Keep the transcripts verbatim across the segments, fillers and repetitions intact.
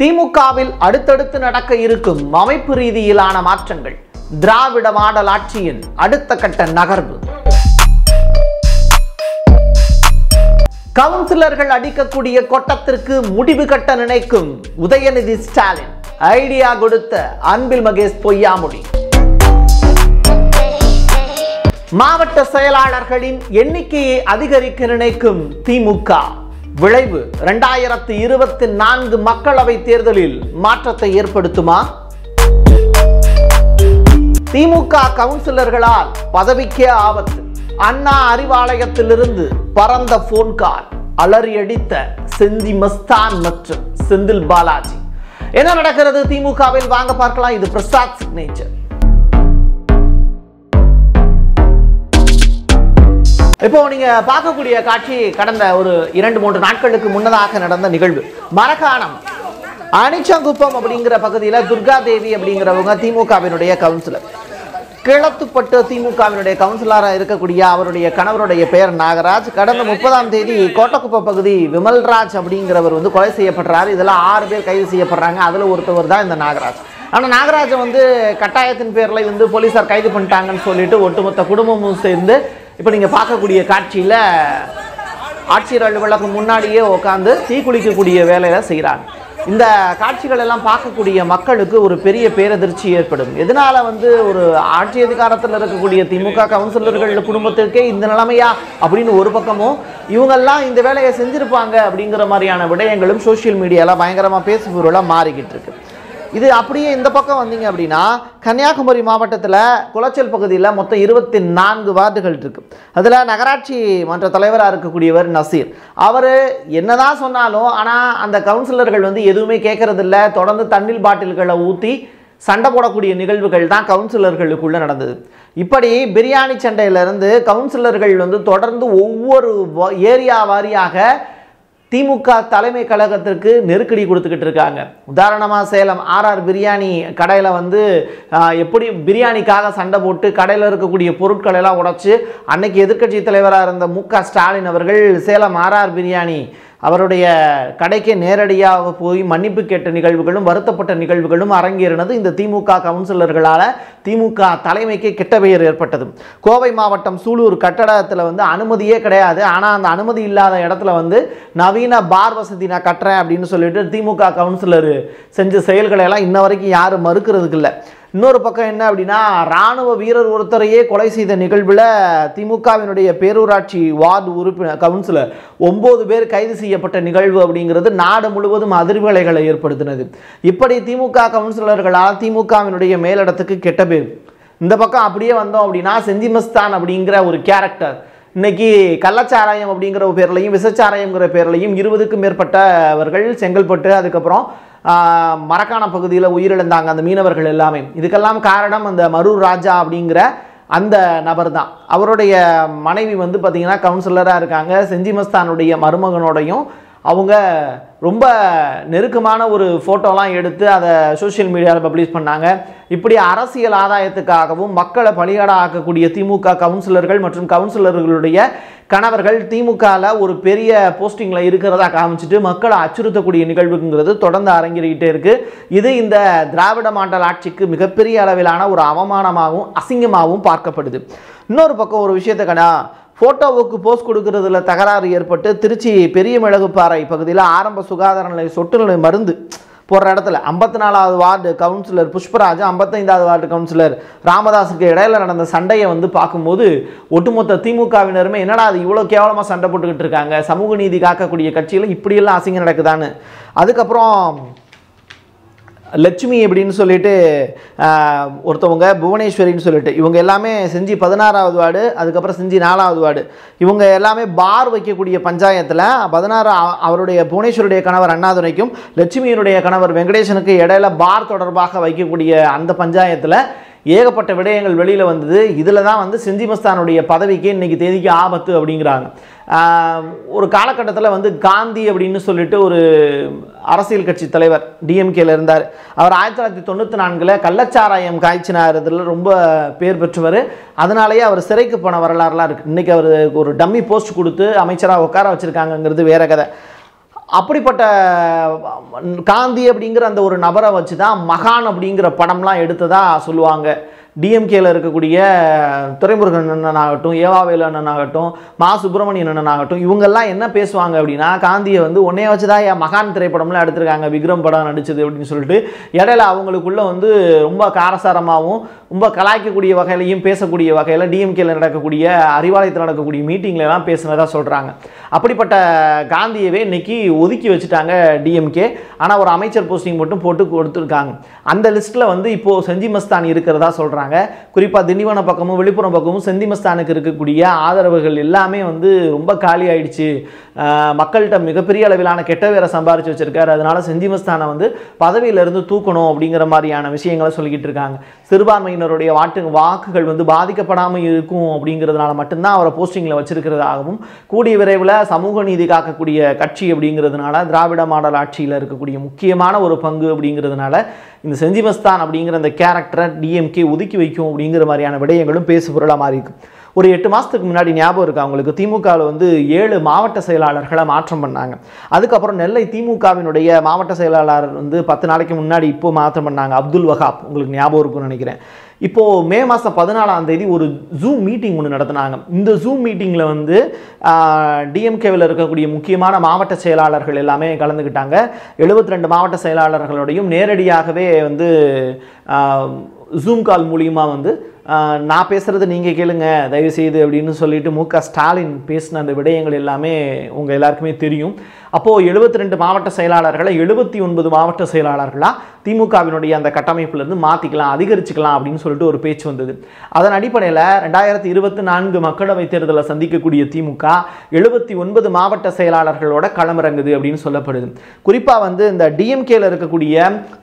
திமுகவில் அடுத்தடுத்து நடக்க இருக்கும் அமைப்பு ரீதியிலான மாற்றங்கள், திராவிட மாடல் ஆட்சியின் அடுத்த கட்ட நகர்வு, கவுன்சிலர்கள் அடிக்கக்கூடிய கொட்டத்திற்கு முடிவு கட்ட நினைக்கும் உதயநிதி ஸ்டாலின், ஐடியா கொடுத்த அன்பில் மகேஷ் பொய்யாமொழி, மாவட்ட செயலாளர்களின் எண்ணிக்கையை அதிகரிக்க நினைக்கும் திமுக, விளைவு இரண்டாயிரத்தி இருபத்தி நான்கு மக்களவை தேர்தலில் மாற்றத்தை ஏற்படுத்துமா? திமுக கவுன்சிலர்களால் பதவிக்கே ஆபத்து, அண்ணா அறிவாலயத்திலிருந்து பரந்த போன் கால், அலறியடித்த செந்தில் மஸ்தான் மற்றும் செந்தில் பாலாஜி. என்ன நடக்கிறது திமுகவில் வாங்க பார்க்கலாம். இது பிரசாத் சிக்னேச்சர். இப்போ நீங்க பார்க்கக்கூடிய காட்சி கடந்த ஒரு இரண்டு மூன்று நாட்களுக்கு முன்னதாக நடந்த நிகழ்வு. மரக்காணம் அனிச்சங்குப்பம் அப்படிங்கிற பகுதியில துர்கா தேவி அப்படிங்கிறவங்க திமுகவினுடைய கவுன்சிலர், கிளத்துப்பட்டு திமுகவினுடைய கவுன்சிலராக இருக்கக்கூடிய அவருடைய கணவருடைய பெயர் நாகராஜ். கடந்த முப்பதாம் தேதி கோட்டக்குப்பம் பகுதி விமல்ராஜ் அப்படிங்கிறவர் வந்து கொலை செய்யப்படுறாரு. இதெல்லாம் ஆறு பேர் கைது செய்யப்படுறாங்க. அதில் ஒருத்தவர் தான் இந்த நாகராஜ். ஆனால் நாகராஜை வந்து கட்டாயத்தின் பேரில் வந்து போலீஸார் கைது பண்ணிட்டாங்கன்னு சொல்லிட்டு ஒட்டுமொத்த குடும்பமும் சேர்ந்து இப்போ நீங்கள் பார்க்கக்கூடிய காட்சியில் ஆட்சியர் அலுவலகம் முன்னாடியே உட்காந்து தீ குளிக்கக்கூடிய வேலையை செய்கிறாங்க. இந்த காட்சிகள் எல்லாம் பார்க்கக்கூடிய மக்களுக்கு ஒரு பெரிய பேரதிர்ச்சி ஏற்படும். எதனால் வந்து ஒரு ஆட்சி அதிகாரத்தில் இருக்கக்கூடிய திமுக கவுன்சிலர்கள் குடும்பத்திற்கே இந்த நிலைமையா அப்படின்னு ஒரு பக்கமும், இவங்கெல்லாம் இந்த வேலையை செஞ்சுருப்பாங்க அப்படிங்கிற மாதிரியான விடயங்களும் சோஷியல் மீடியாவில் பயங்கரமாக பேசுபொருளாக மாறிக்கிட்டு இருக்கு. இது அப்படியே இந்த பக்கம் வந்தீங்க அப்படின்னா, கன்னியாகுமரி மாவட்டத்தில் குளச்சல் பகுதியில் மொத்தம் இருபத்தி நான்கு வார்டுகள் இருக்குது. அதில் நகராட்சி மன்ற தலைவராக இருக்கக்கூடியவர் நசீர், அவர் என்னதான் சொன்னாலும் ஆனால் அந்த கவுன்சிலர்கள் வந்து எதுவுமே கேட்கறதில்ல. தொடர்ந்து தண்ணீர் பாட்டில்களை ஊற்றி சண்டை போடக்கூடிய நிகழ்வுகள் தான் கவுன்சிலர்களுக்குள்ளே நடந்தது. இப்படி பிரியாணி சண்டையிலேருந்து கவுன்சிலர்கள் வந்து தொடர்ந்து ஒவ்வொரு ஏரியா வாரியாக திமுக தலைமை கழகத்திற்கு நெருக்கடி கொடுத்துக்கிட்டு இருக்காங்க. உதாரணமாக சேலம் ஆர்ஆர் பிரியாணி கடையில் வந்து எப்படி பிரியாணிக்காக சண்டை போட்டு கடையில் இருக்கக்கூடிய பொருட்கள் எல்லாம் உடைச்சு, அன்னைக்கு எதிர்க்கட்சி தலைவராக இருந்த மு க ஸ்டாலின் அவர்கள் சேலம் ஆர்ஆர் பிரியாணி அவருடைய கடைக்கே நேரடியாக போய் மன்னிப்பு கேட்ட நிகழ்வுகளும் வருத்தப்பட்ட நிகழ்வுகளும் அரங்கேறினது. இந்த திமுக கவுன்சிலர்களால் திமுக தலைமைக்கு கெட்ட பெயர் ஏற்பட்டது. கோவை மாவட்டம் சூலூர் கட்டடத்தில் வந்து அனுமதியே கிடையாது, ஆனால் அந்த அனுமதி இல்லாத இடத்துல வந்து நவீன பார் வசதி நான் கட்டுறேன் அப்படின்னு சொல்லிட்டு திமுக கவுன்சிலர் செஞ்ச செயல்களை எல்லாம் இன்ன வரைக்கும் யாரும் மறுக்கிறதுக்கு இல்லை. இன்னொரு பக்கம் என்ன அப்படின்னா, இராணுவ வீரர் ஒருத்தரையே கொலை செய்த நிகழ்வில் திமுகவினுடைய பேரூராட்சி வார்டு உறுப்பினர் கவுன்சிலர் ஒம்பது பேர் கைது செய்யப்பட்ட நிகழ்வு அப்படிங்கிறது நாடு முழுவதும் அதிர்வலைகளை ஏற்படுத்தினது. இப்படி திமுக கவுன்சிலர்களால் திமுகவினுடைய மேலிடத்துக்கு கெட்ட பேர். இந்த பக்கம் அப்படியே வந்தோம் அப்படின்னா, செந்தில் மஸ்தான் அப்படிங்கிற ஒரு கேரக்டர் இன்றைக்கி கள்ளச்சாராயம் அப்படிங்கிற பேர்லையும் விசச்சாராயம்ங்கிற பேர்லையும் இருபதுக்கும் மேற்பட்டவர்கள் செங்கல்பட்டு அதுக்கப்புறம் மரக்கான பகுதியில் உயிரிழந்தாங்க அந்த மீனவர்கள் எல்லாமே. இதுக்கெல்லாம் காரணம் அந்த மரூர் ராஜா அப்படிங்கிற அந்த நபர் தான். அவருடைய மனைவி வந்து பார்த்திங்கன்னா கவுன்சிலராக இருக்காங்க. செந்தில் மஸ்தானுடைய மருமகனோடையும் அவங்க ரொம்ப நெருக்கமான ஒரு ஃபோட்டோலாம் எடுத்து அதை சோஷியல் மீடியாவில் பப்ளிஷ் பண்ணாங்க. இப்படி அரசியல் ஆதாயத்துக்காகவும் மக்களை பலியாட ஆக்கக்கூடிய திமுக கவுன்சிலர்கள் மற்றும் கவுன்சிலர்களுடைய கணவர்கள் திமுகவில் ஒரு பெரிய போஸ்டிங்கில் இருக்கிறதா காமிச்சிட்டு மக்களை அச்சுறுத்தக்கூடிய நிகழ்வுங்கிறது தொடர்ந்து அரங்கேறிக்கிட்டே இருக்குது. இது இந்த திராவிட மாடல் ஆட்சிக்கு மிகப்பெரிய அளவிலான ஒரு அவமானமாகவும் அசிங்கமாகவும் பார்க்கப்படுது. இன்னொரு பக்கம் ஒரு விஷயத்தை கண்ணா ஃபோட்டோவுக்கு போஸ்ட் கொடுக்கறதுல தகராறு ஏற்பட்டு திருச்சி பெரிய மிளகுப்பாறை பகுதியில் ஆரம்ப சுகாதார நிலைய சொட்டு நிலை மருந்து போடுற இடத்துல ஐம்பத்தி நாலாவது வார்டு கவுன்சிலர் புஷ்பராஜா, ஐம்பத்தைந்தாவது வார்டு கவுன்சிலர் ராமதாஸுக்கு இடையில நடந்த சண்டையை வந்து பார்க்கும்போது ஒட்டுமொத்த திமுகவினருமே என்னடா அது இவ்வளோ கேவலமாக சண்டை போட்டுக்கிட்டு இருக்காங்க, சமூக நீதி காக்கக்கூடிய கட்சியில் இப்படியெல்லாம் அசிங்கம் நடக்குதான்னு. அதுக்கப்புறம் லட்சுமி அப்படின்னு சொல்லிட்டு ஒருத்தவங்க, புவனேஸ்வரின்னு சொல்லிட்டு, இவங்க எல்லாமே செஞ்சு பதினாறாவது வார்டு அதுக்கப்புறம் செஞ்சு நாலாவது வார்டு இவங்க எல்லாமே பார் வைக்கக்கூடிய பஞ்சாயத்தில் பதினாறு அவருடைய புவனேஸ்வருடைய கணவர் அண்ணாதுரைக்கும் லட்சுமியினுடைய கணவர் வெங்கடேசனுக்கு இடையில பார் தொடர்பாக வைக்கக்கூடிய அந்த பஞ்சாயத்தில் ஏகப்பட்ட விடயங்கள் வெளியில் வந்தது. இதில் தான் வந்து செந்தில் மஸ்தானுடைய பதவிக்கு இன்றைக்கி தேதிக்கு ஆபத்து அப்படிங்கிறாங்க. ஒரு காலகட்டத்தில் வந்து காந்தி அப்படின்னு சொல்லிட்டு ஒரு அரசியல் கட்சி தலைவர் டிஎம்கேல இருந்தார். அவர் ஆயிரத்தி தொள்ளாயிரத்தி தொண்ணூற்றி நான்கில் கள்ளச்சாராயம் காய்ச்சினாரதில் ரொம்ப பேர் பெற்றவர். அதனாலேயே அவர் சிறைக்கு போன வரலாறுலாம் இருக்குது. இன்றைக்கி அவர் ஒரு டம்மி போஸ்ட் கொடுத்து அமைச்சராக உட்கார வச்சுருக்காங்கங்கிறது வேற கதை. அப்படிப்பட்ட காந்தி அப்படிங்கிற அந்த ஒரு நபரை வச்சு தான் மகான் அப்படிங்கிற படம்லாம் எடுத்ததாக சொல்லுவாங்க. டிஎம்கேல இருக்கக்கூடிய துரைமுருகன் அண்ணன் ஆகட்டும், ஏவாவேலு அண்ணன் ஆகட்டும், மா சுப்பிரமணியன் அண்ணன் ஆகட்டும், இவங்கெல்லாம் என்ன பேசுவாங்க அப்படின்னா, காந்தியை வந்து ஒன்னே வச்சுதான் என் மகான் திரைப்படம்லாம் எடுத்திருக்காங்க, விக்ரம் படம் நடிச்சது அப்படின்னு சொல்லிட்டு இடையில அவங்களுக்குள்ள வந்து ரொம்ப காரசாரமாகவும் ரொம்ப கலாய்க்கக்கூடிய வகையிலையும் பேசக்கூடிய வகையில் டிஎம்கேல நடக்கக்கூடிய அறிவாலயத்தில் நடக்கக்கூடிய மீட்டிங்ல எல்லாம் பேசுனதா சொல்றாங்க. அப்படிப்பட்ட காந்தியவே இன்னைக்கு ஒதுக்கி வச்சுட்டாங்க டிஎம்கே. ஆனால் ஒரு அமைச்சர் போஸ்டிங் மட்டும் போட்டு கொடுத்துருக்காங்க. அந்த லிஸ்ட்ல வந்து இப்போ செந்தில் மஸ்தான் இருக்கிறதா சொல்றாங்க. குறிப்பா திண்டிவன பக்கமும் விழுப்புரம் பக்கமும் செந்தில் மஸ்தானுக்கு இருக்கக்கூடிய ஆதரவுகள் எல்லாமே வந்து ரொம்ப காலி ஆயிடுச்சு. மக்கள்கிட்ட மிகப்பெரிய அளவிலான கெட்ட வேற சம்பாரிச்சு வச்சிருக்காரு, அதனால செந்தில் மஸ்தானை வந்து பதவியிலிருந்து தூக்கணும் அப்படிங்கிற மாதிரியான விஷயங்களை சொல்லிக்கிட்டு இருக்காங்க. சிறுபான்மையினருடைய வாட்டு வாக்குகள் வந்து பாதிக்கப்படாமல் இருக்கும் அப்படிங்கிறதுனால மட்டும்தான் அவரை போஸ்டிங்ல வச்சிருக்கிறதாகவும், கூடிய விரைவில் சமூக நீதி காக்கக்கூடிய கட்சி அப்படிங்கிறதுனால திராவிட மாடல் ஆட்சியில் இருக்கக்கூடிய முக்கியமான ஒரு பங்கு அப்படிங்கிறதுனால இந்த செந்தில் மஸ்தான் அப்படிங்கிற அந்த கேரக்டரை டிஎம்கே ஒதுக்கி வைக்கும் அப்படிங்கிற மாதிரியான விடயங்களும் பேசு பொருளாக மாறி இருக்கும். ஒரு எட்டு மாதத்துக்கு முன்னாடி ஞாபகம் இருக்கா அவங்களுக்கு, திமுகவில் வந்து ஏழு மாவட்ட செயலாளர்களை மாற்றம் பண்ணாங்க. அதுக்கப்புறம் நெல்லை திமுகவினுடைய மாவட்ட செயலாளர் வந்து பத்து நாளைக்கு முன்னாடி இப்போ மாற்றம் பண்ணாங்க, அப்துல் வஹாப். உங்களுக்கு ஞாபகம் இருக்கும்னு நினைக்கிறேன். இப்போது மே மாதம் பதினாலாம் தேதி ஒரு ஜூம் மீட்டிங் ஒன்று நடத்தினாங்க. இந்த ஜூம் மீட்டிங்கில் வந்து டிஎம்கேவில் இருக்கக்கூடிய முக்கியமான மாவட்ட செயலாளர்கள் எல்லாமே கலந்துக்கிட்டாங்க. எழுபத்தி ரெண்டு மாவட்ட செயலாளர்களோடையும் நேரடியாகவே வந்து ஜூம் கால் மூலியமாக வந்து நான் பேசுகிறது நீங்கள் கேளுங்க தயவுசெய்து அப்படின்னு சொல்லிட்டு மு க ஸ்டாலின் பேசின அந்த விடயங்கள் எல்லாமே உங்கள் எல்லாருக்குமே தெரியும். அப்போது எழுபத்தி ரெண்டு மாவட்ட செயலாளர்களை எழுபத்தி ஒன்பது மாவட்ட செயலாளர்களாக திமுகவினுடைய அந்த கட்டமைப்புலேருந்து மாற்றிக்கலாம், அதிகரிச்சுக்கலாம் அப்படின்னு சொல்லிட்டு ஒரு பேச்சு வந்தது. அதன் அடிப்படையில் ரெண்டாயிரத்தி இருபத்தி நான்கு மக்களவைத் தேர்தலை சந்திக்கக்கூடிய திமுக எழுபத்தி ஒன்பது மாவட்ட செயலாளர்களோட களமிறங்குது அப்படின்னு சொல்லப்படுது. குறிப்பாக வந்து இந்த டிஎம்கேல இருக்கக்கூடிய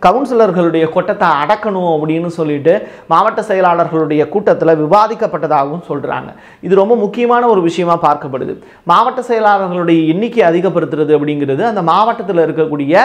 கவுன்சிலர்களுடைய கொட்டத்தை அடக்கணும் அப்படின்னு சொல்லிட்டு மாவட்ட செயலாளர்களுடைய கூட்டத்தில் விவாதிக்கப்பட்டதாகவும் சொல்றாங்க. இது ரொம்ப முக்கியமான ஒரு விஷயமா பார்க்கப்படுது. மாவட்ட செயலாளர்களுடைய எண்ணிக்கை அதிகப்படுத்துறது அப்படிங்கிறது அந்த மாவட்டத்தில் இருக்கக்கூடிய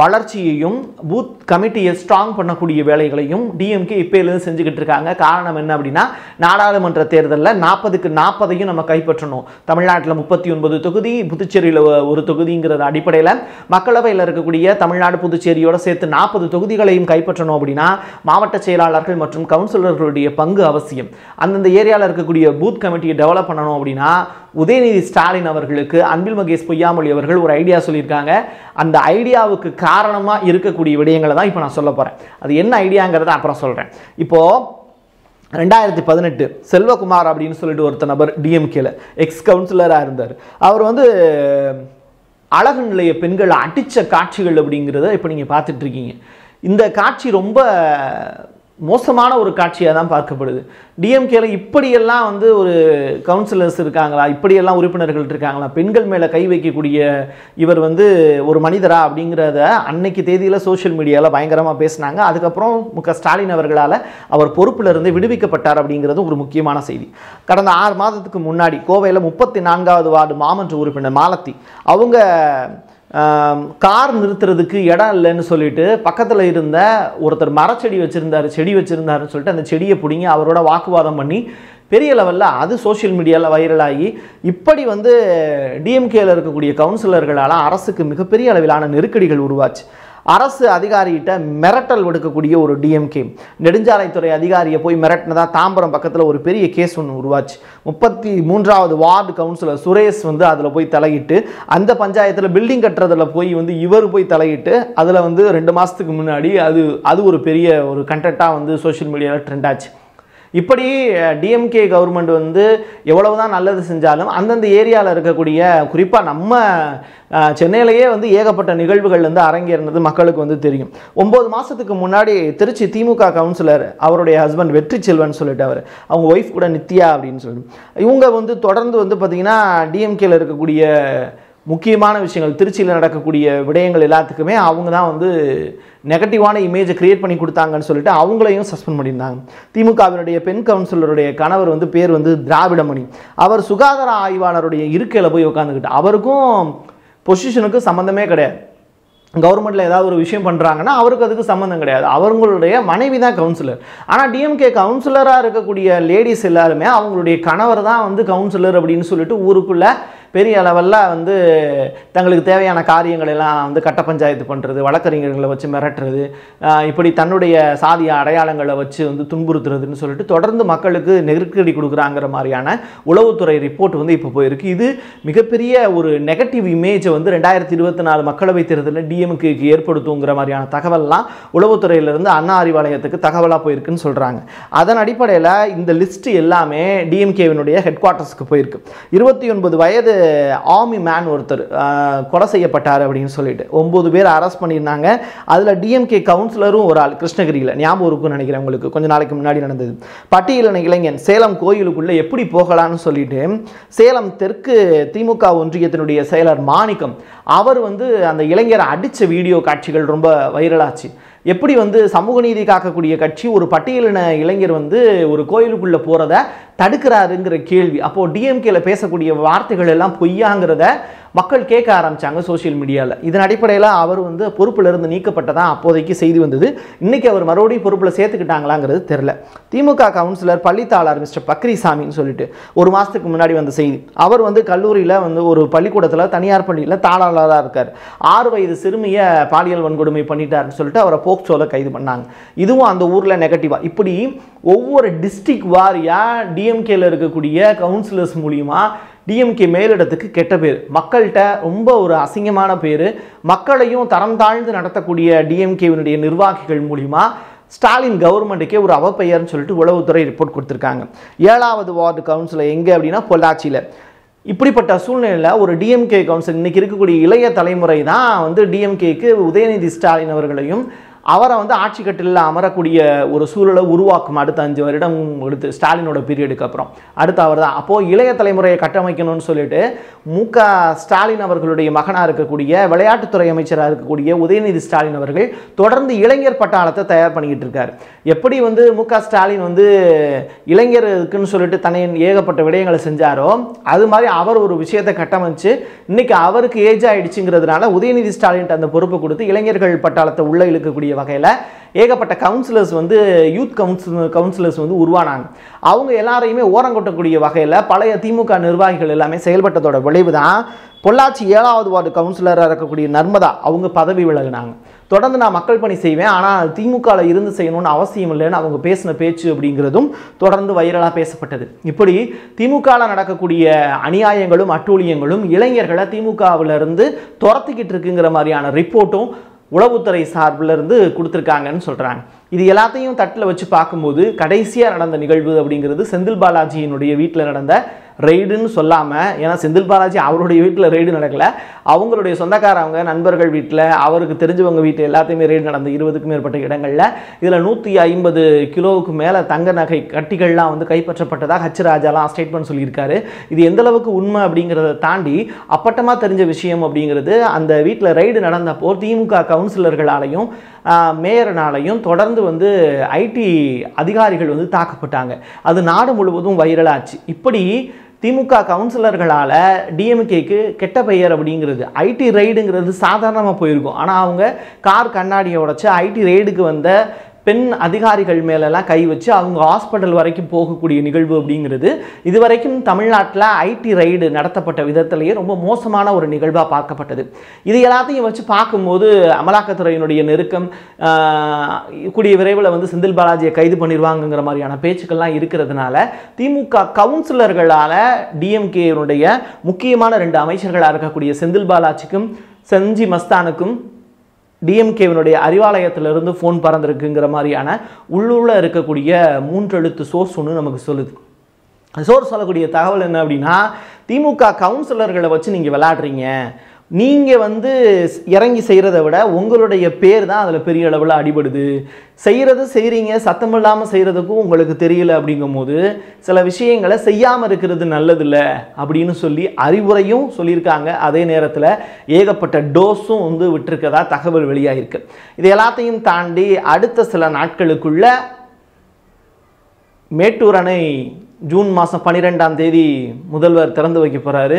வளர்ச்சியையும் பூத் கமிட்டியை ஸ்ட்ராங் பண்ணக்கூடிய வேலைகளையும் டிஎம்கே இப்போலேருந்து செஞ்சுக்கிட்டு இருக்காங்க. காரணம் என்ன அப்படின்னா, நாடாளுமன்ற தேர்தலில் நாற்பதுக்கு நாற்பதையும் நம்ம கைப்பற்றணும். தமிழ்நாட்டில் முப்பத்தி ஒன்பது தொகுதி, புதுச்சேரியில் ஒரு தொகுதிங்கிறது அடிப்படையில் மக்களவையில் இருக்கக்கூடிய தமிழ்நாடு புதுச்சேரியோடு சேர்த்து நாற்பது தொகுதிகளையும் கைப்பற்றணும் அப்படின்னா மாவட்ட செயலாளர்கள் மற்றும் கவுன்சிலர்களுடைய பங்கு அவசியம். அந்தந்த ஏரியாவில் இருக்கக்கூடிய பூத் கமிட்டியை டெவலப் பண்ணணும் அப்படின்னா உதயநிதி ஸ்டாலின் அவர்களுக்கு அன்பு மகேஷ் பொய்யாமொழி அவர்கள் ஒரு ஐடியா சொல்லியிருக்காங்க. அந்த ஐடியாவுக்கு காரணமாக இருக்கக்கூடிய விடயங்களை தான் இப்போ நான் சொல்ல போகிறேன். அது என்ன ஐடியாங்கிறத அப்புறம் சொல்கிறேன். இப்போது ரெண்டாயிரத்தி பதினெட்டு செல்வகுமார் அப்படின்னு சொல்லிட்டு ஒருத்த நபர் டிஎம்கேல எக்ஸ் கவுன்சிலராக இருந்தார். அவர் வந்து அழகு நிலைய பெண்கள் அடித்த காட்சிகள் அப்படிங்கிறத இப்போ நீங்கள் பார்த்துட்ருக்கீங்க. இந்த காட்சி ரொம்ப மோசமான ஒரு காட்சியாக தான் பார்க்கப்படுது. டிஎம்கேல இப்படியெல்லாம் வந்து ஒரு கவுன்சிலர்ஸ் இருக்காங்களா, இப்படியெல்லாம் உறுப்பினர்கள் இருக்காங்களா, பெண்கள் மேலே கை வைக்கக்கூடிய இவர் வந்து ஒரு மனிதரா அப்படிங்கிறத அன்னைக்கு தேதியில் சோஷியல் மீடியாவில் பயங்கரமாக பேசினாங்க. அதுக்கப்புறம் மு க ஸ்டாலின் அவர்களால் அவர் பொறுப்பிலிருந்து விடுவிக்கப்பட்டார் அப்படிங்கிறது ஒரு முக்கியமான செய்தி. கடந்த ஆறு மாதத்துக்கு முன்னாடி கோவையில் முப்பத்தி நான்காவது வார்டு மாமன்ற உறுப்பினர் மாலத்தி அவங்க கார் நிறுத்துறதுக்கு இடம் இல்லைன்னு சொல்லிட்டு பக்கத்தில் இருந்த ஒருத்தர் மரச்செடி வச்சுருந்தார் செடி வச்சுருந்தாருன்னு சொல்லிட்டு அந்த செடியை பிடிங்கி அவரோட வாக்குவாதம் பண்ணி பெரிய லெவலில் அது சோஷியல் மீடியாவில் வைரலாகி இப்படி வந்து டிஎம்கேல இருக்கக்கூடிய கவுன்சிலர்களால் அரசுக்கு மிகப்பெரிய அளவிலான நெருக்கடிகள் உருவாச்சு. அரசு அதிகாரிகிட்ட மிரட்டல் விடுக்கக்கூடிய ஒரு டிஎம்கே நெடுஞ்சாலைத்துறை அதிகாரியை போய் மிரட்டினதா தாம்பரம் பக்கத்தில் ஒரு பெரிய கேஸ் ஒன்று உருவாச்சு. முப்பத்தி மூன்றாவது வார்டு கவுன்சிலர் சுரேஷ் வந்து அதில் போய் தலையிட்டு அந்த பஞ்சாயத்தில் பில்டிங் கட்டுறதில் போய் வந்து இவர் போய் தலையிட்டு அதில் வந்து ரெண்டு மாதத்துக்கு முன்னாடி அது அது ஒரு பெரிய ஒரு கண்டென்ட்டாக வந்து சோஷியல் மீடியாவில் ட்ரெண்ட் ஆச்சு. இப்படி டிஎம்கே கவர்மெண்ட் வந்து எவ்வளவுதான் நல்லது செஞ்சாலும் அந்தந்த ஏரியாவில் இருக்கக்கூடிய குறிப்பாக நம்ம சென்னையிலேயே வந்து ஏகப்பட்ட நிகழ்வுகள் வந்து அரங்கேறினது மக்களுக்கு வந்து தெரியும். ஒம்பது மாதத்துக்கு முன்னாடி திருச்சி திமுக கவுன்சிலர் அவருடைய ஹஸ்பண்ட் வெற்றி செல்வன் சொல்லிட்டு அவர் அவங்க ஒய்ஃப் கூட நித்யா அப்படின்னு சொல்லிட்டு இவங்க வந்து தொடர்ந்து வந்து பார்த்திங்கன்னா டிஎம்கேல இருக்கக்கூடிய முக்கியமான விஷயங்கள் திருச்சியில் நடக்கக்கூடிய விடயங்கள் எல்லாத்துக்குமே அவங்க தான் வந்து நெகட்டிவான இமேஜை கிரியேட் பண்ணி கொடுத்தாங்கன்னு சொல்லிட்டு அவங்களையும் சஸ்பெண்ட் பண்ணியிருந்தாங்க. திமுகவினுடைய பெண் கவுன்சிலருடைய கணவர் வந்து பேர் வந்து திராவிடமணி. அவர் சுகாதார ஆய்வாளருடைய இருக்கையில் போய் உட்காந்துக்கிட்டு அவருக்கும் பொசிஷனுக்கும் சம்மந்தமே கிடையாது. கவர்மெண்ட்டில் ஏதாவது ஒரு விஷயம் பண்ணுறாங்கன்னா அவருக்கு அதுக்கு சம்மந்தம் கிடையாது. அவங்களுடைய மனைவி தான் கவுன்சிலர். ஆனால் டிஎம்கே கவுன்சிலராக இருக்கக்கூடிய லேடிஸ் எல்லாருமே அவங்களுடைய கணவர் தான் வந்து கவுன்சிலர் அப்படின்னு சொல்லிட்டு ஊருக்குள்ளே பெரிய அளவில் வந்து தங்களுக்கு தேவையான காரியங்கள் எல்லாம் வந்து கட்ட பஞ்சாயத்து பண்ணுறது, வழக்கறிஞர்களை வச்சு மிரட்டுறது, இப்படி தன்னுடைய சாதிய அடையாளங்களை வச்சு வந்து துன்புறுத்துறதுன்னு சொல்லிட்டு தொடர்ந்து மக்களுக்கு நெருக்கடி கொடுக்குறாங்கிற மாதிரியான உளவுத்துறை ரிப்போர்ட் வந்து இப்போ போயிருக்கு. இது மிகப்பெரிய ஒரு நெகட்டிவ் இமேஜை வந்து ரெண்டாயிரத்தி இருபத்தி நாலு மக்களவைத் தேர்தலில் டிஎம்கேக்கு ஏற்படுத்துங்கிற மாதிரியான தகவல்லாம் உளவுத்துறையிலிருந்து அண்ணா அறிவாலயத்துக்கு தகவலாக போயிருக்குன்னு சொல்கிறாங்க. அதன் அடிப்படையில் இந்த லிஸ்ட் எல்லாமே டிஎம்கேவினுடைய ஹெட் குவார்ட்டர்ஸ்க்கு போயிருக்கு. இருபத்தி ஒன்பது வயது ஆர்மி மேன் ஒருத்தர் கொலை செய்யப்பட்டார் அப்படின்னு சொல்லிட்டு ஒன்பது பேர் அரெஸ்ட் பண்ணியிருந்தாங்க. அதில் டிஎம்கே கவுன்சிலரும் ஒரு ஆள், கிருஷ்ணகிரியில், ஞாபகம் இருக்குன்னு நினைக்கிறேன் உங்களுக்கு, கொஞ்சம் நாளைக்கு முன்னாடி நடந்தது. பட்டியலின இளைஞன் சேலம் கோயிலுக்குள்ளே எப்படி போகலான்னு சொல்லிட்டு சேலம் தெற்கு திமுக ஒன்றியத்தினுடைய செயலர் மாணிக்கம் அவர் வந்து அந்த இளைஞரை அடித்த வீடியோ காட்சிகள் ரொம்ப வைரலாச்சு. எப்படி வந்து சமூக நீதி காக்கக்கூடிய கட்சி ஒரு பட்டியலின இளைஞர் வந்து ஒரு கோயிலுக்குள்ளே போகிறத தடுக்கிறாருங்கிற கேள்வி, அப்போது டிஎம்கேல பேசக்கூடிய வார்த்தைகள் எல்லாம் பொய்யாங்கிறத மக்கள் கேட்க ஆரம்பித்தாங்க சோஷியல் மீடியாவில். இதன் அடிப்படையில் அவர் வந்து பொறுப்பிலிருந்து நீக்கப்பட்டதான் அப்போதைக்கு செய்தி வந்தது. இன்றைக்கி அவர் மறுபடியும் பொறுப்பில் சேர்த்துக்கிட்டாங்களாங்கிறது தெரில. திமுக கவுன்சிலர் பள்ளித்தாளர் மிஸ்டர் பக்ரிசாமின்னு சொல்லிட்டு ஒரு மாதத்துக்கு முன்னாடி வந்த செய்தி, அவர் வந்து கல்லூரியில் வந்து ஒரு பள்ளிக்கூடத்தில், தனியார் பள்ளியில் தாளாளராக இருக்கார். ஆறு வயது சிறுமியை பாலியல் வன்கொடுமை பண்ணிட்டாருன்னு சொல்லிட்டு அவரை போக்சோவில் கைது பண்ணாங்க. இதுவும் அந்த ஊரில் நெகட்டிவாக. இப்படி ஒவ்வொரு டிஸ்ட்ரிக்ட் வாரியாக டிஎம்கேல இருக்கக்கூடிய கவுன்சிலர்ஸ் மூலிமா டிஎம்கே மேலிடத்துக்கு கெட்ட பேர், மக்கள்கிட்ட ரொம்ப ஒரு அசிங்கமான பேர், மக்களையும் தரம் தாழ்ந்து நடத்தக்கூடிய டிஎம்கேவினுடைய நிர்வாகிகள் மூலிமா ஸ்டாலின் கவர்மெண்ட்டுக்கே ஒரு அவப்பெயர்னு சொல்லிட்டு உளவுத்துறை ரிப்போர்ட் கொடுத்துருக்காங்க. ஏழாவது வார்டு கவுன்சிலர் எங்கே அப்படின்னா பொள்ளாச்சியில். இப்படிப்பட்ட சூழ்நிலையில் ஒரு டிஎம்கே கவுன்சிலர், இன்றைக்கி இருக்கக்கூடிய இளைய தலைமுறை தான் வந்து டிஎம்கேக்கு உதயநிதி ஸ்டாலின் அவர்களையும் அவரை வந்து ஆட்சி கட்டிலில் அமரக்கூடிய ஒரு சூழலை உருவாக்கும் அடுத்த அஞ்சு வருடம் எடுத்து ஸ்டாலினோட பீரியடுக்கு அப்புறம் அடுத்த அவர் தான். அப்போது இளைய தலைமுறையை கட்டமைக்கணும்னு சொல்லிட்டு மு க ஸ்டாலின் அவர்களுடைய மகனாக இருக்கக்கூடிய விளையாட்டுத்துறை அமைச்சராக இருக்கக்கூடிய உதயநிதி ஸ்டாலின் அவர்கள் தொடர்ந்து இளைஞர் பட்டாளத்தை தயார் பண்ணிக்கிட்டு இருக்கார். எப்படி வந்து மு க ஸ்டாலின் வந்து இளைஞருக்குன்னு சொல்லிட்டு தன்னை ஏகப்பட்ட விடயங்களை செஞ்சாரோ அது மாதிரி அவர் ஒரு விஷயத்தை கட்டமைச்சு இன்னைக்கு அவருக்கு ஏஜ் ஆயிடுச்சுங்கிறதுனால உதயநிதி ஸ்டாலின் அந்த பொறுப்பு கொடுத்து இளைஞர்கள் பட்டாளத்தை உள்ளே இழுக்கக்கூடிய வகையில் ஏகப்பட்ட கவுன்சிலர்ஸ் வந்து யூத் கவுன்சில் கவுன்சிலர்ஸ் வந்து உருவானாங்க. அவங்க எல்லாரையுமே ஓரங்கொட்டக்கூடிய வகையில் பழைய திமுக நிர்வாகிகள் எல்லாமே செயல்பட்டதோட விளைவு தான் பொள்ளாச்சி ஏழாவது வார்டு கவுன்சிலராக இருக்கக்கூடிய நர்மதா அவங்க பதவி விலகினாங்க. தொடர்ந்து நான் மக்கள் பணி செய்வேன், ஆனால் திமுகவில் இருந்து செய்யணும்னு அவசியம் இல்லைன்னு அவங்க பேசின பேச்சு அப்படிங்கிறதும் தொடர்ந்து வைரலாக பேசப்பட்டது. இப்படி திமுகவில் நடக்கக்கூடிய அநியாயங்களும் அட்டூழியங்களும் இளைஞர்களை திமுகவிலிருந்து துரத்திக்கிட்டு இருக்குங்கிற மாதிரியான ரிப்போர்ட்டும் உளவுத்துறை சார்பிலிருந்து கொடுத்துருக்காங்கன்னு சொல்கிறாங்க. இது எல்லாத்தையும் தட்டில் வச்சு பார்க்கும்போது கடைசியாக நடந்த நிகழ்வு அப்படிங்கிறது செந்தில் பாலாஜியினுடைய வீட்டில் நடந்த ரெய்டுன்னு சொல்லாமல், ஏன்னா செந்தில் பாலாஜி அவருடைய வீட்டில் ரெய்டு நடக்கலை, அவங்களுடைய சொந்தக்காரவங்க நண்பர்கள் வீட்டில் அவருக்கு தெரிஞ்சவங்க வீட்டில் எல்லாத்தையுமே ரெய்டு நடந்த இருபதுக்கும் மேற்பட்ட இடங்களில் இதில் நூற்றி ஐம்பது கிலோவுக்கு மேலே தங்க நகை கட்டிகள்லாம் வந்து கைப்பற்றப்பட்டதாக ஹச் ராஜாலாம் ஸ்டேட்மெண்ட் சொல்லியிருக்காரு. இது எந்தளவுக்கு உண்மை அப்படிங்கிறத தாண்டி அப்பட்டமாக தெரிஞ்ச விஷயம் அப்படிங்கிறது அந்த வீட்டில் ரெய்டு நடந்தப்போ திமுக கவுன்சிலர்களாலையும் மேயரனாலையும் தொடர்ந்து வந்து ஐடி அதிகாரிகள் வந்து தாக்கப்பட்டாங்க. அது நாடு முழுவதும் வைரலாச்சு. இப்படி திமுக கவுன்சிலர்களால் டிஎம்கேக்கு கெட்ட பெயர் அப்படிங்கிறது, ஐடி ரெய்டுங்கிறது சாதாரணமாக போயிருக்கும், ஆனால் அவங்க கார் கண்ணாடியை உடைச்சு ஐடி ரெய்டுக்கு வந்த பெண் அதிகாரிகள் மேலெல்லாம் கை வச்சு அவங்க ஹாஸ்பிட்டல் வரைக்கும் போகக்கூடிய நிகழ்வு அப்படிங்கிறது இதுவரைக்கும் தமிழ்நாட்டில் ஐடி ரெய்டு நடத்தப்பட்ட விதத்திலேயே ரொம்ப மோசமான ஒரு நிகழ்வாக பார்க்கப்பட்டது. இது எல்லாத்தையும் வச்சு பார்க்கும்போது அமலாக்கத்துறையினுடைய நெருக்கம், கூடிய விரைவில் வந்து செந்தில் பாலாஜியை கைது பண்ணிடுவாங்கங்கிற மாதிரியான பேச்சுக்கள்லாம் இருக்கிறதுனால திமுக கவுன்சிலர்களால் டிஎம்கேனுடைய முக்கியமான ரெண்டு அமைச்சர்களாக இருக்கக்கூடிய செந்தில் பாலாஜிக்கும் செந்தில் மஸ்தானுக்கும் டிஎம்கேவினுடைய அறிவாலயத்திலிருந்து ஃபோன் பறந்துருக்குங்கிற மாதிரியான உள்ளூரில் இருக்கக்கூடிய மூன்றெழுத்து சோர்ஸ் ஒன்று நமக்கு சொல்லுது. சோர்ஸ் சொல்லக்கூடிய தகவல் என்ன அப்படின்னா, திமுக கவுன்சிலர்களை வச்சு நீங்கள் விளையாடுறீங்க, நீங்கள் வந்து இறங்கி செய்கிறத விட உங்களுடைய பேர் தான் அதில் பெரிய அளவில் அடிபடுது, செய்கிறது செய்கிறீங்க, சத்தம் இல்லாமல் செய்கிறதுக்கும் உங்களுக்கு தெரியல. அப்படிங்கும்போது சில விஷயங்களை செய்யாமல் இருக்கிறது நல்லதில்லை அப்படின்னு சொல்லி அறிவுரையும் சொல்லியிருக்காங்க. அதே நேரத்தில் ஏகப்பட்ட டோஸும் வந்து விட்டுருக்கதா தகவல் வெளியாகிருக்கு. இது எல்லாத்தையும் தாண்டி அடுத்த சில நாட்களுக்குள்ள மேட்டூர் அணை ஜூன் மாதம் பன்னிரெண்டாம் தேதி முதல்வர் திறந்து வைக்க போகிறாரு.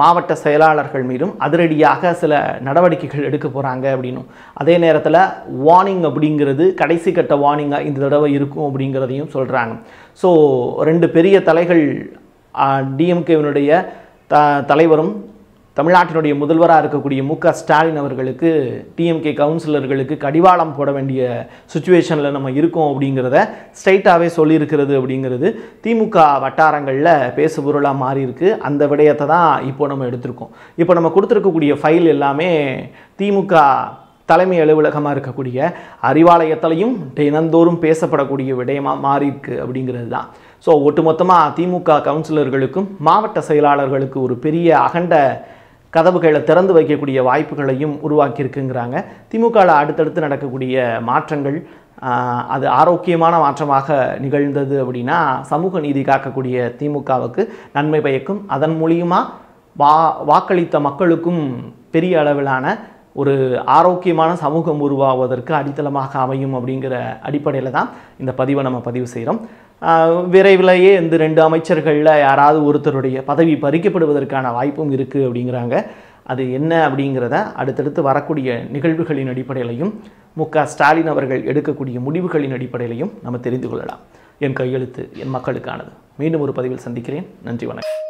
மாவட்ட செயலாளர்கள் மீதும் அதிரடியாக சில நடவடிக்கைகள் எடுக்க போறாங்க அப்படினும் அதே நேரத்துல வார்னிங் அப்படிங்கிறது கடைசி கட்ட வார்னிங்கா இந்த தடவை இருக்கும் அப்படிங்கறதையும் சொல்றாங்க. சோ ரெண்டு பெரிய தலைகள் D M K உடைய தலைவரும் தமிழ்நாட்டினுடைய முதல்வரா இருக்கக்கூடிய M K. Stalin அவர்களுக்கு D M K கவுன்சிலர்களுக்கு கடிவாளம் போட வேண்டிய சிச்சுவேஷன்ல நம்ம இருக்கோம் அப்படிங்கறதை ஸ்ட்ரைட்டாவே சொல்லி இருக்குது அப்படிங்கிறது திமுக வட்டாரங்கள்ல பேசுபொருளா மாறி இருக்கு. அந்த விடயத்தை தான் இப்போ நம்ம எடுத்துறோம். இப்போ நம்ம கொடுத்திருக்க கூடிய ஃபைல் எல்லாமே திமுக தலைமை அலுவலகமா இருக்கக்கூடிய அறிவாலயத்தலயும் தினந்தோறும் பேசப்படக்கூடிய விடயமா மாறி இருக்கு அப்படிங்கிறதுதான். சோ ஒட்டுமொத்தமா திமுக கவுன்சிலர்களுக்கும் மாவட்ட செயலாளர்களுக்கு ஒரு பெரிய அகண்ட கதவுகளை திறந்து வைக்கக்கூடிய வாய்ப்புகளையும் உருவாக்கி இருக்குங்கறாங்க. திமுகல அடுத்தடுத்து நடக்கக்கூடிய மாற்றங்கள் அது ஆரோக்கியமான மாற்றமாக நிகழ்ந்தது அப்படினா சமூக நீதி காக்கக்கூடிய திமுகவுக்கு நன்மை பயக்கும். அதன் மூலமா வாக்களித்த மக்களுக்கும் பெரிய அளவிலான ஒரு ஆரோக்கியமான சமூகம் உருவாவதற்கு அடித்தளமாக அமையும் அப்படிங்கற அடிப்படையில தான் இந்த பதிவை நம்ம பதிவு செய்றோம். விரைவிலேயே இந்த ரெண்டு அமைச்சர்கள்ல யாராவது ஒருத்தருடைய பதவி பறிக்கப்படுவதற்கான வாய்ப்பும் இருக்கு அப்படிங்கறாங்க. அது என்ன அப்படிங்கறத அடுத்தடுத்து வரக்கூடிய நிகழ்வுகளின் அடிப்படையிலும் M K. Stalin அவர்கள் எடுக்கக்கூடிய முடிவுகளின் அடிப்படையிலும் நம்ம தெரிந்து கொள்ளலாம். என் கையெழுத்து என் மக்களுக்கானது. மீண்டும் ஒரு பதிவில் சந்திக்கிறேன். நன்றி, வணக்கம்.